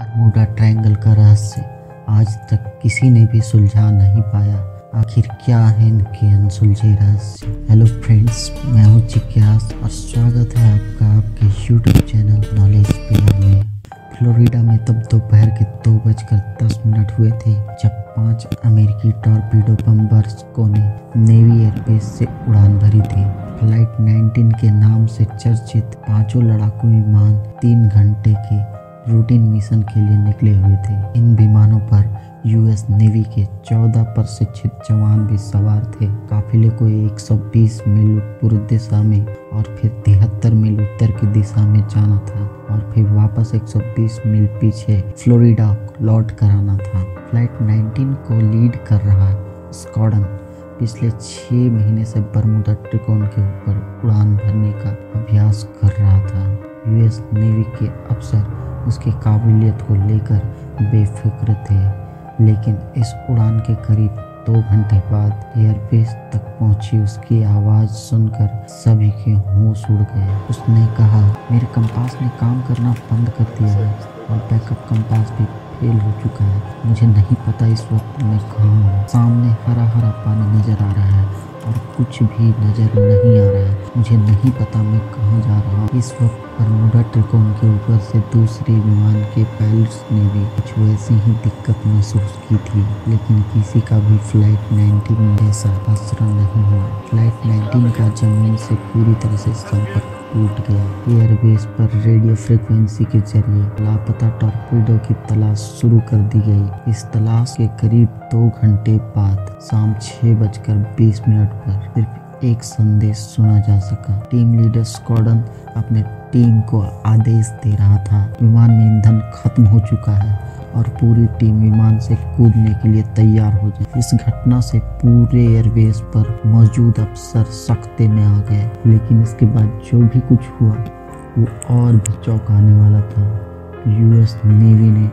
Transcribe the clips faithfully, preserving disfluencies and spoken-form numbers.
Bermuda triangle का रहस्य आज तक किसी ने भी सुलझा नहीं पाया। आखिर क्या है इनके अनसुलझे रहस्य। हेलो फ्रेंड्स, मैं हूँ जिज्ञास और स्वागत है आपका आपके यूट्यूब चैनल नॉलेज पिलर में। फ्लोरिडा में तब दोपहर के दो बजकर दस मिनट हुए थे जब पांच अमेरिकी टॉर्पीडो बम्बर्स को ने नेवी एयरबेस से उड़ान भरी थी। फ्लाइट नाइनटीन के नाम से चर्चित पांचों लड़ाकू विमान तीन घंटे के रूटीन मिशन के लिए निकले हुए थे। इन विमानों पर यूएस नेवी के चौदह प्रशिक्षित जवान भी सवार थे। काफिले को एक सौ बीस मील पूर्व दिशा में और फिर तिहत्तर मील उत्तर की दिशा में जाना था और फिर वापस एक सौ बीस मील पीछे फ्लोरिडा लौट कर आना था। फ्लाइट नाइनटीन को लीड कर रहा स्क्वाड्रन पिछले छह महीने से बरमूडा त्रिकोण के ऊपर उड़ान भरने का अभ्यास कर रहा था। यूएस नेवी के अफसर उसकी काबिलियत को लेकर बेफिक्र थे, लेकिन इस उड़ान के करीब दो घंटे बाद एयरबेस तक पहुंची उसकी आवाज़ सुनकर सभी के होश उड़ गए। उसने कहा, मेरे कंपास ने काम करना बंद कर दिया है और बैकअप कंपास भी फेल हो चुका है। मुझे नहीं पता इस वक्त मैं कहाँ हूँ। सामने हरा हरा पानी नज़र आ रहा है और कुछ भी नज़र नहीं आ रहा है। मुझे नहीं पता मैं कहाँ जा रहा हूँ। इस वक्त बरमूडा त्रिकोण के ऊपर से दूसरे विमान के पायलट्स ने भी कुछ वैसी ही दिक्कत महसूस की थी, लेकिन किसी का भी फ्लाइट नाइनटीन में ऐसा असर नहीं हुआ। फ्लाइट नाइनटीन का जमीन से पूरी तरह से संपर्क टूट गया। एयरबेस पर रेडियो फ्रिक्वेंसी के जरिए लापता टॉर्पीडो की तलाश शुरू कर दी गई। इस तलाश के करीब दो घंटे बाद शाम छह बजकर बीस मिनट पर सिर्फ एक संदेश सुना जा सका। टीम लीडर स्क्वाड्रन अपने टीम को आदेश दे रहा था, विमान में ईंधन खत्म हो चुका है और पूरी टीम विमान से कूदने के लिए तैयार हो जाए। इस घटना से पूरे एयरबेस पर मौजूद अफसर सख्ते में आ गए, लेकिन इसके बाद जो भी कुछ हुआ वो और भी चौंकाने वाला था। यूएस नेवी ने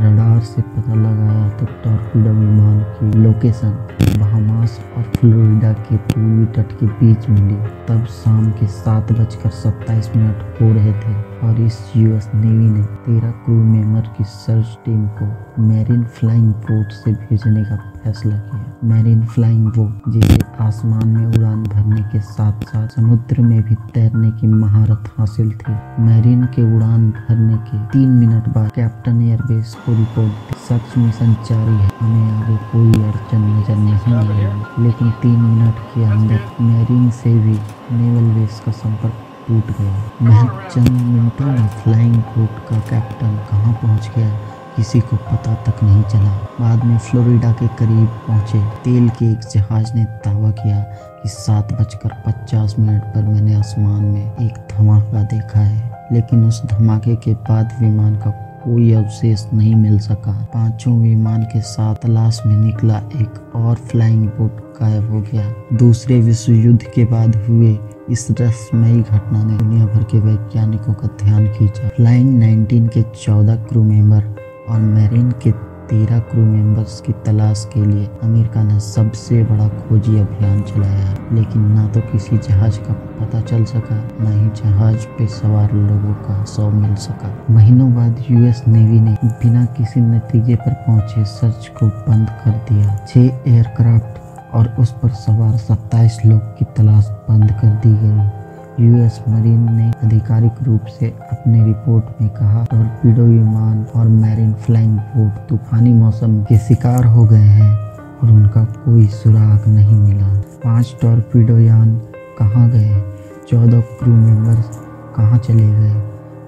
रडार से पता लगाया तो टॉर्पीडो विमान की लोकेशन बहामास और फ्लोरिडा के पूर्वी तट के बीच मिली। तब शाम के सात बजकर सत्ताईस मिनट हो रहे थे और इस यूएस नेवी ने तेरह क्रू मेंबर की सर्च टीम को मैरीन फ्लाइंग बोट से भेजने का फैसला किया। मैरीन फ्लाइंग बोट, जिसे आसमान में उड़ान भरने के साथ साथ समुद्र में भी तैरने की महारत हासिल थी, मैरीन के उड़ान भरने के तीन मिनट बाद कैप्टन एयरबेस को रिपोर्ट, सर्च मिशन जारी है, हमें आगे कोई अड़चन नजर नहीं आ रही। लेकिन तीन मिनट के अंदर मैरीन से भी नेवल बेस का संपर्क टूट गया। महज चंद मिनटों में फ्लाइंग बोट का कैप्टन कहाँ पहुँच गया किसी को पता तक नहीं चला। बाद में फ्लोरिडा के करीब पहुंचे तेल के एक जहाज ने दावा किया कि सात बजकर पचास मिनट पर मैंने आसमान में एक धमाका देखा है, लेकिन उस धमाके के बाद विमान का कोई अवशेष नहीं मिल सका। पांचों विमान के साथ तलाश में निकला एक और फ्लाइंग बोट गायब हो गया। दूसरे विश्व युद्ध के बाद हुए इस रहस्यमयी घटना ने दुनिया भर के वैज्ञानिकों का ध्यान खींचा। फ्लाइंग नाइनटीन के चौदह क्रू मेंबर और मैरीन के तेरह क्रू मेंबर्स की तलाश के लिए अमेरिका ने सबसे बड़ा खोजी अभियान चलाया, लेकिन ना तो किसी जहाज का पता चल सका, ना ही जहाज पे सवार लोगों का शव मिल सका। महीनों बाद यूएस नेवी ने बिना किसी नतीजे पर पहुंचे सर्च को बंद कर दिया। छह एयरक्राफ्ट और उस पर सवार सत्ताईस लोग की तलाश बंद कर दी गई। यूएस मरीन ने आधिकारिक रूप से अपने रिपोर्ट में कहा, टॉर्पीडो विमान और मैरीन फ्लाइंग बोट तूफानी मौसम के शिकार हो गए हैं और उनका कोई सुराग नहीं मिला। पांच टॉर्पीडो यान कहाँ गए? चौदह क्रू मेंबर्स कहाँ चले गए?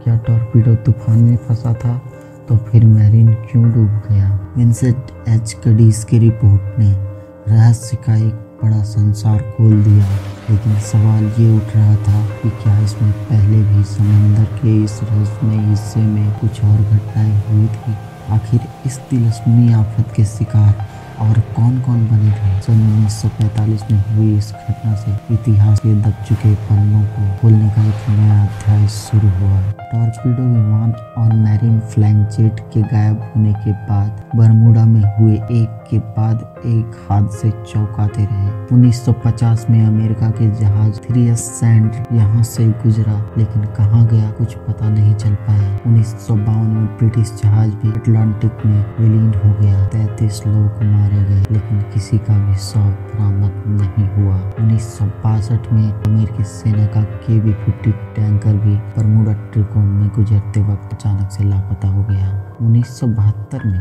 क्या टॉर्पीडो तूफान में फंसा था? तो फिर मैरीन क्यों डूब गया? विंसेंट एच कडिस की रिपोर्ट ने रहस्य का एक बड़ा संसार खोल दिया, लेकिन सवाल ये उठ रहा था कि क्या इसमें पहले भी समंदर के इस रहस्यमय हिस्से में कुछ और घटनाएं हुई थी। आखिर इस तिलस्मी आफत के शिकार और कौन कौन बने थे। सन उन्नीस सौ पैंतालीस में हुई इस घटना से इतिहास के दब चुके पन्नों को खोलने का एक नया अध्याय शुरू हुआ। टॉर्पीडो विमान और मैरीन फ्लाइंग जेट के गायब होने के बाद बरमूडा में हुए एक के बाद एक हादसे चौंकाते रहे। उन्नीस सौ पचास में अमेरिका के जहाज थ्रियस सैंड यहाँ से गुजरा, लेकिन कहाँ गया कुछ पता नहीं चल पाया। उन्नीस सौ बावन में ब्रिटिश जहाज भी अटलांटिक में विलीन हो गया। तैतीस लोग मारे गए, लेकिन किसी का भी शव बरामद नहीं हुआ। उन्नीस सौ बासठ में अमेरिकी सेना का के बी पचास टैंकर भी बरमूडा त्रिकोण में गुजरते वक्त अचानक से लापता हो गया। उन्नीस सौ बहत्तर में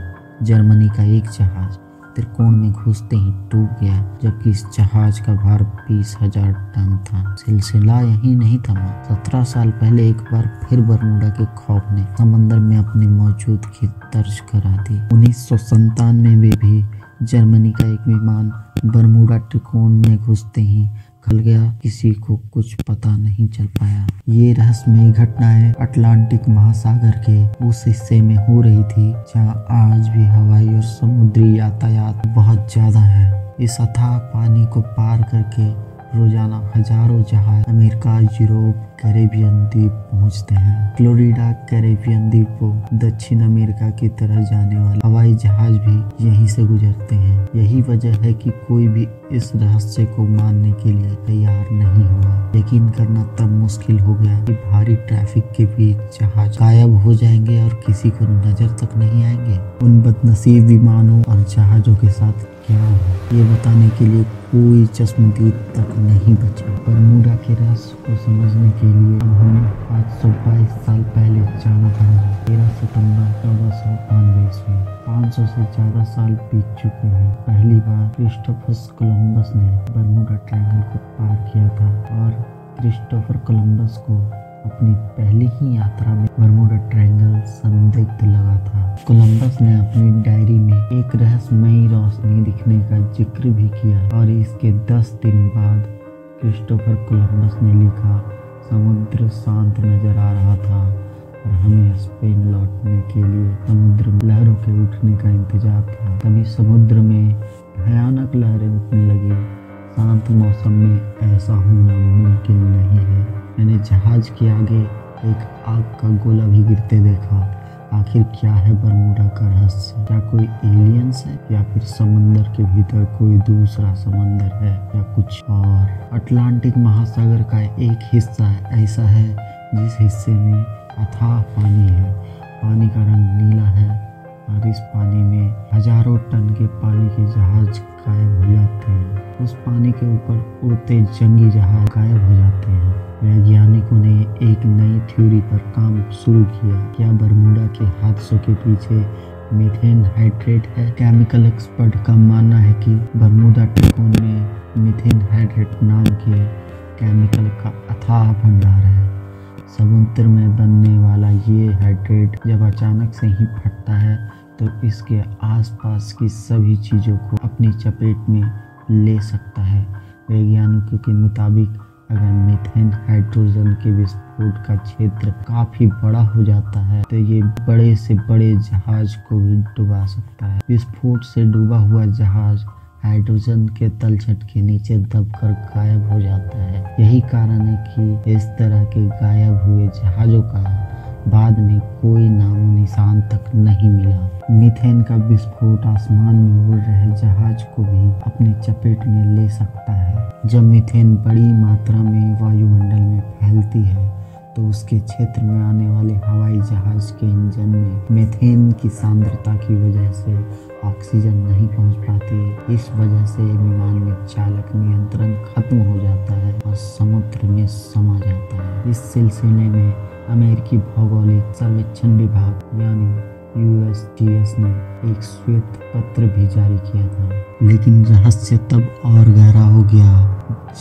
जर्मनी का एक जहाज त्रिकोण में घुसते ही डूब गया, जबकि इस जहाज का भार बीस हजार टन था। सिलसिला यही नहीं थमा। सत्रह साल पहले एक बार फिर बरमूडा के खौफ ने समंदर में अपनी मौजूदगी दर्ज करा दी। उन्नीस सौ संतानवे में भी जर्मनी का एक विमान बरमूडा त्रिकोण में घुसते ही खल गया, किसी को कुछ पता नहीं चल पाया। ये रहस्यमयी घटनाएं अटलांटिक महासागर के उस हिस्से में हो रही थी जहां आज भी हवाई और समुद्री यातायात बहुत ज्यादा है। इस अथाह पानी को पार करके रोजाना हजारों जहाज अमेरिका, यूरोप, कैरेबियन द्वीप पहुंचते हैं। फ्लोरिडा कैरेबियन द्वीप को दक्षिण अमेरिका की तरह जाने वाले हवाई जहाज भी यहीं से गुजरते हैं। यही वजह है कि कोई भी इस रहस्य को मानने के लिए तैयार नहीं हुआ। यकीन करना तब मुश्किल हो गया कि भारी ट्रैफिक के बीच जहाज गायब हो जाएंगे और किसी को नजर तक नहीं आएंगे। उन बदनसीब विमानों और जहाजों के साथ क्या हुआ, ये बताने के लिए कोई चश्मदीद तक नहीं बचा। बरमूडा के रहस्य को समझने के लिए अब हमें पाँच सौ बाईस साल पहले जाना पड़ा। तेरह सितंबर चौदह सौ बानवे ईस्वी। पाँच सौ से ज्यादा साल बीत चुके हैं। पहली बार क्रिस्टोफर कोलंबस ने बरमूडा ट्रायंगल को पार किया था और क्रिस्टोफर कोलंबस को अपनी पहली ही यात्रा में बरमूडा ट्रायंगल संदिग्ध लगा था। कोलंबस ने अपनी डायरी में एक रहस्यमयी रोशनी दिखने का जिक्र भी किया और इसके दस दिन बाद क्रिस्टोफर कोलंबस ने लिखा, समुद्र शांत नजर आ रहा था और हमें स्पेन लौटने के लिए समुद्र में लहरों के उठने का इंतजार था। तभी समुद्र में भयानक लहरें उठने लगी। शांत मौसम में ऐसा होना मुमकिन नहीं है। मैंने जहाज के आगे एक आग का गोला भी गिरते देखा। आखिर क्या है बरमूडा का रहस्य? क्या कोई एलियंस है या फिर समंदर के भीतर कोई दूसरा समंदर है या कुछ और? अटलांटिक महासागर का एक हिस्सा ऐसा है जिस हिस्से में अथाह पानी है। पानी का रंग नीला है और इस पानी में हजारों टन के पानी के जहाज गायब हो जाते हैं। उस पानी के ऊपर उड़ते जंगी जहाज गायब हो जाते हैं। वैज्ञानिकों ने एक नई थ्योरी पर काम शुरू किया। क्या बरमूडा के हादसों के पीछे मीथेन हाइड्रेट है? केमिकल एक्सपर्ट का मानना है कि बरमूडा त्रिकोण में मीथेन हाइड्रेट नाम के केमिकल का अथाह भंडार है। समुद्र में बनने वाला ये हाइड्रेट जब अचानक से ही फटता है तो इसके आसपास की सभी चीज़ों को अपनी चपेट में ले सकता है। वैज्ञानिकों के मुताबिक अगर मीथेन हाइड्रोजन के विस्फोट का क्षेत्र काफ़ी बड़ा हो जाता है तो ये बड़े से बड़े जहाज को भी डुबा सकता है। विस्फोट से डूबा हुआ जहाज हाइड्रोजन के तलछट के नीचे दबकर गायब हो जाता है। यही कारण है कि इस तरह के गायब हुए जहाज़ों का बाद में कोई नामो निशान तक नहीं मिला। मीथेन का विस्फोट आसमान में उड़ रहे जहाज को भी अपनी चपेट में ले सकता है। जब मीथेन बड़ी मात्रा में वायुमंडल में फैलती है तो उसके क्षेत्र में आने वाले हवाई जहाज के इंजन में मीथेन की सांद्रता की वजह से ऑक्सीजन नहीं पहुंच पाती। इस वजह से विमान में चालक नियंत्रण खत्म हो जाता है और समुद्र में समा जाता है। इस सिलसिले में अमेरिकी भौगोलिक सर्वेक्षण विभाग यानी यू एस जी एस ने एक श्वेत पत्र भी जारी किया था। लेकिन रहस्य तब और गहरा हो गया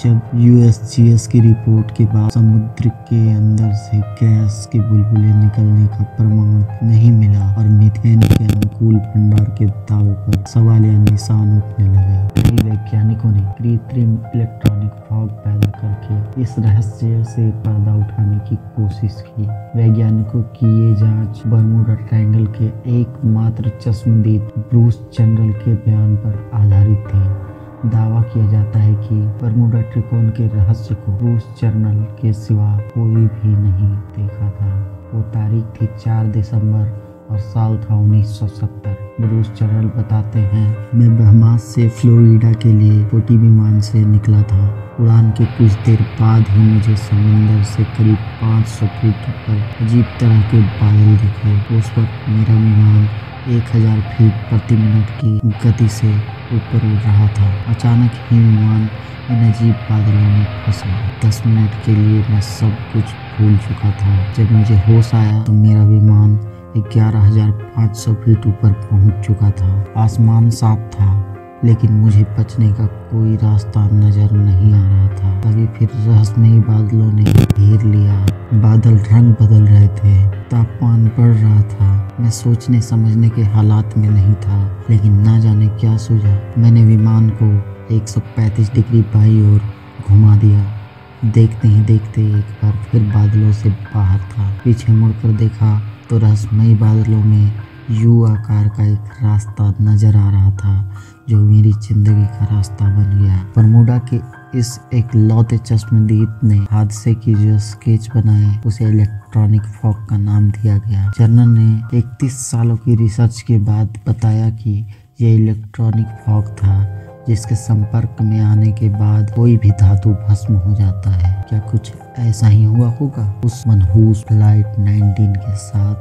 जब यू एस जी एस की रिपोर्ट के बाद समुद्र के अंदर से गैस के बुलबुले निकलने का प्रमाण नहीं मिला और मीथेन के अनुकूल भंडार के दावे पर सवालिया निशान उठने लगे। कई वैज्ञानिकों ने कृत्रिम इलेक्ट्रॉनिक फॉग पैदा करके इस रहस्य से पर्दा उठाने की कोशिश की। वैज्ञानिकों की ये जांच बरमूडा ट्रायंगल के एकमात्र चश्मदीद ब्रूस जनरल के बयान पर आधारित थी। दावा किया जाता है कि बरमूडा त्रिकोण के रहस्य को ब्रूस जर्नल के सिवा कोई भी नहीं देखा था। वो तारीख थी चार दिसंबर और साल था उन्नीस सौ सत्तर। ब्रूस जर्नल बताते हैं, मैं बहमास से फ्लोरिडा के लिए छोटी विमान से निकला था। उड़ान के कुछ देर बाद ही मुझे समंदर से करीब पाँच सौ फीट पर अजीब तरह के बादल दिखे। उस वक्त मेरा विमान एक हज़ार फीट प्रति मिनट की गति से ऊपर उड़ रहा था। अचानक ही विमान इन अजीब बादलों में फंसा। दस मिनट के लिए मैं सब कुछ भूल चुका था। जब मुझे होश आया तो मेरा विमान ग्यारह हजार पाँच सौ फीट ऊपर पहुंच चुका था। आसमान साफ था लेकिन मुझे बचने का कोई रास्ता नजर नहीं आ रहा था। तभी फिर रहस्यमयी बादलों ने घेर लिया। बादल रंग बदल रहे थे, तापमान बढ़ रहा था। मैं सोचने समझने के हालात में नहीं था, लेकिन ना जाने क्या सूझा, मैंने विमान को एक सौ पैंतीस डिग्री बाई ओर घुमा दिया। देखते ही देखते एक बार फिर बादलों से बाहर था। पीछे मुड़कर देखा तो रहस्यमयी बादलों में यू आकार का एक रास्ता नजर आ रहा था, जो मेरी जिंदगी का रास्ता बन गया। बरमूडा के इस एक लौते चश्मदीद ने हादसे की जो स्केच बनाए उसे इलेक्ट्रॉनिक फॉग का नाम दिया गया। जर्नल ने इकतीस सालों की रिसर्च के बाद बताया कि यह इलेक्ट्रॉनिक फॉग था जिसके संपर्क में आने के बाद कोई भी धातु भस्म हो जाता है। क्या कुछ ऐसा ही हुआ होगा उस मनहूस फ्लाइट नाइनटीन के साथ,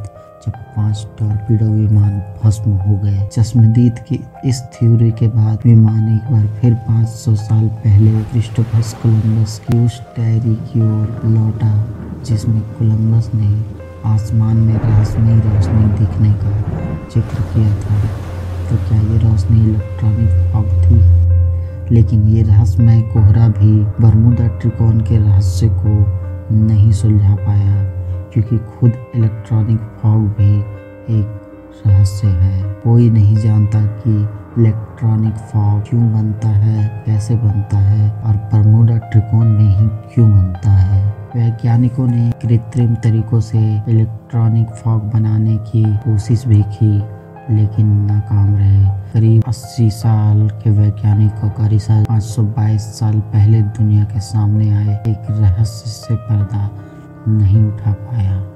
जब पांच टॉर्पीडो विमान भस्म हो गए। चश्मदीद की इस थ्योरी के बाद विमान एक बार फिर पाँच सौ साल पहले क्रिस्टोफर कोलंबस की उस डायरी की ओर लौटा जिसमें कोलंबस ने आसमान में रहस्यमयी रोशनी दिखने का जिक्र किया था। तो क्या ये रोशनी इलेक्ट्रॉनिक फॉग थी? लेकिन ये रहस्यमय कोहरा भी बरमूडा त्रिकोण के रहस्य को नहीं सुलझा पाया, क्योंकि खुद इलेक्ट्रॉनिक फॉग भी एक रहस्य है। कोई नहीं जानता कि इलेक्ट्रॉनिक फॉग क्यों बनता है, कैसे बनता है और बरमूडा त्रिकोण में ही क्यों बनता है। वैज्ञानिकों ने कृत्रिम तरीकों से इलेक्ट्रॉनिक फॉग बनाने की कोशिश भी की लेकिन नाकाम रहे। करीब अस्सी साल के वैज्ञानिकों का रिसर्च पाँच सौ बाईस साल पहले दुनिया के सामने आए एक रहस्य से पर्दा नहीं उठा पाया।